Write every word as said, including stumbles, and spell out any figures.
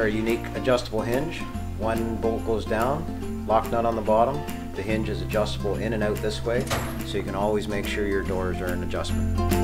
are a unique adjustable hinge. One bolt goes down, lock nut on the bottom. The hinge is adjustable in and out this way, so you can always make sure your doors are in adjustment.